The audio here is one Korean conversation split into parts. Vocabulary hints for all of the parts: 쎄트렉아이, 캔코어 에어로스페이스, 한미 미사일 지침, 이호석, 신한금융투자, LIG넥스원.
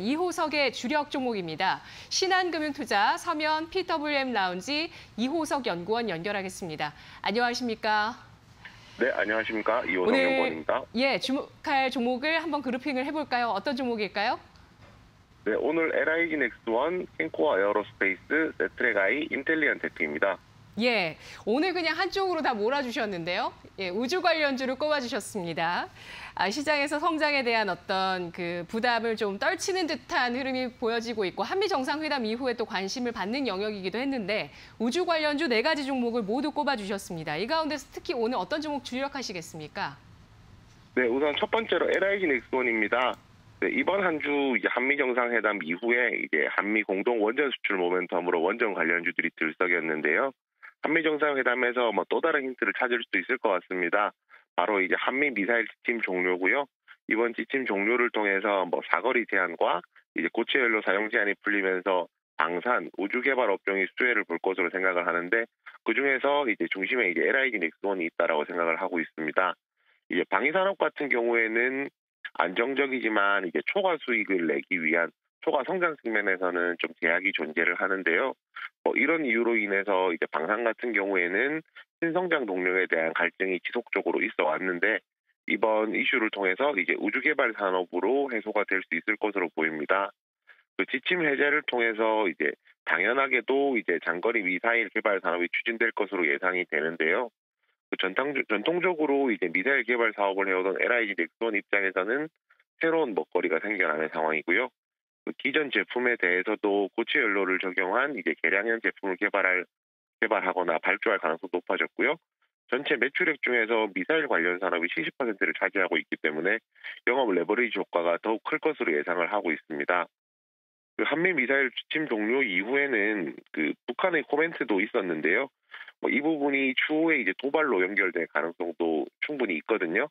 이호석의 주력 종목입니다. 신한금융투자 서면 PWM 라운지 이호석 연구원 연결하겠습니다. 안녕하십니까? 네, 안녕하십니까? 이호석 연구원입니다. 예, 주목할 종목을 한번 그룹핑을 해볼까요? 어떤 종목일까요? 네, 오늘 LIG넥스원, 캔코어 에어로스페이스, 쎄트렉아이, 인텔리언 테크입니다. 예, 오늘 그냥 한쪽으로 다 몰아주셨는데요. 예, 우주 관련주를 꼽아주셨습니다. 아, 시장에서 성장에 대한 어떤 그 부담을 좀 떨치는 듯한 흐름이 보여지고 있고 한미 정상회담 이후에 또 관심을 받는 영역이기도 했는데 우주 관련주 4가지 종목을 모두 꼽아주셨습니다. 이 가운데서 특히 오늘 어떤 종목 주력하시겠습니까? 네, 우선 첫 번째로 LIG넥스원입니다. 네, 이번 한 주 한미 정상회담 이후에 이제 한미 공동 원전 수출 모멘텀으로 원전 관련주들이 들썩였는데요. 한미 정상회담에서 또 다른 힌트를 찾을 수도 있을 것 같습니다. 바로 이제 한미 미사일 지침 종료고요. 이번 지침 종료를 통해서 사거리 제한과 이제 고체 연료 사용 제한이 풀리면서 방산, 우주 개발 업종이 수혜를 볼 것으로 생각을 하는데 그 중에서 이제 중심에 이제 LIG넥스원이 있다라고 생각을 하고 있습니다. 이제 방위 산업 같은 경우에는 안정적이지만 이제 초과 수익을 내기 위한 초과 성장 측면에서는 좀 제약이 존재를 하는데요. 이런 이유로 인해서 이제 방산 같은 경우에는 신성장 동력에 대한 갈등이 지속적으로 있어 왔는데 이번 이슈를 통해서 이제 우주개발 산업으로 해소가 될 수 있을 것으로 보입니다. 그 지침 해제를 통해서 이제 당연하게도 이제 장거리 미사일 개발 산업이 추진될 것으로 예상이 되는데요. 그 전통적으로 이제 미사일 개발 사업을 해오던 LIG넥스원 입장에서는 새로운 먹거리가 생겨나는 상황이고요. 기존 제품에 대해서도 고체 연료를 적용한 이제 개량형 제품을 개발하거나 발주할 가능성이 높아졌고요. 전체 매출액 중에서 미사일 관련 산업이 70%를 차지하고 있기 때문에 영업 레버리지 효과가 더욱 클 것으로 예상을 하고 있습니다. 한미 미사일 지침 종료 이후에는 북한의 코멘트도 있었는데요. 이 부분이 추후에 이제 도발로 연결될 가능성도 충분히 있거든요.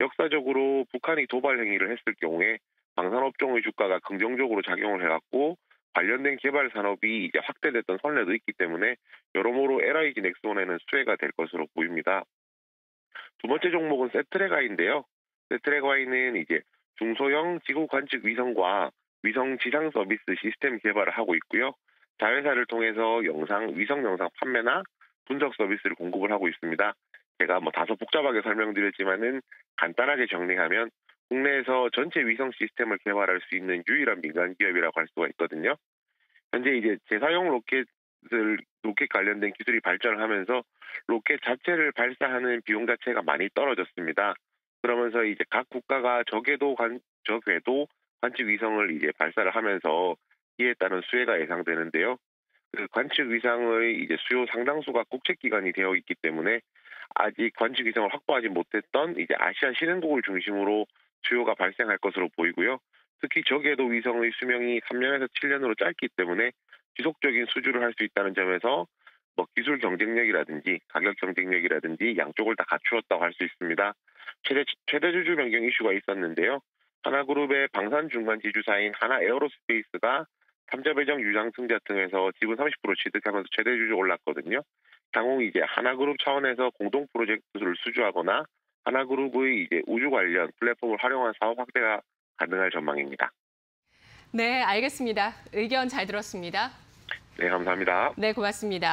역사적으로 북한이 도발 행위를 했을 경우에 방산업종의 주가가 긍정적으로 작용을 해갖고 관련된 개발 산업이 이제 확대됐던 선례도 있기 때문에 여러모로 LIG넥스원에는 수혜가 될 것으로 보입니다. 두 번째 종목은 쎄트렉아이인데요. 쎄트렉아이는 이제 중소형 지구 관측 위성과 위성 지상 서비스 시스템 개발을 하고 있고요. 자회사를 통해서 위성 영상 판매나 분석 서비스를 공급을 하고 있습니다. 제가 다소 복잡하게 설명드렸지만은 간단하게 정리하면 국내에서 전체 위성 시스템을 개발할 수 있는 유일한 민간 기업이라고 할 수가 있거든요. 현재 이제 재사용 로켓 관련된 기술이 발전을 하면서 로켓 자체를 발사하는 비용 자체가 많이 떨어졌습니다. 그러면서 이제 각 국가가 저궤도 관측 위성을 이제 발사를 하면서 이에 따른 수혜가 예상되는데요. 그 관측 위상의 이제 수요 상당수가 국책기관이 되어 있기 때문에 아직 관측 위상을 확보하지 못했던 이제 아시아 신흥국을 중심으로 수요가 발생할 것으로 보이고요. 특히 저궤도 위성의 수명이 3년에서 7년으로 짧기 때문에 지속적인 수주를 할 수 있다는 점에서 기술 경쟁력이라든지 가격 경쟁력이라든지 양쪽을 다 갖추었다고 할 수 있습니다. 최대 주주 변경 이슈가 있었는데요. 하나그룹의 방산 중간 지주사인 하나에어로스페이스가 3자 배정 유상 승자 등에서 지분 30% 취득하면서 최대 주주 올랐거든요. 향후 이제 하나그룹 차원에서 공동 프로젝트를 수주하거나 하나그룹의 이제 우주 관련 플랫폼을 활용한 사업 확대가 가능할 전망입니다. 네, 알겠습니다. 의견 잘 들었습니다. 네, 감사합니다. 네, 고맙습니다.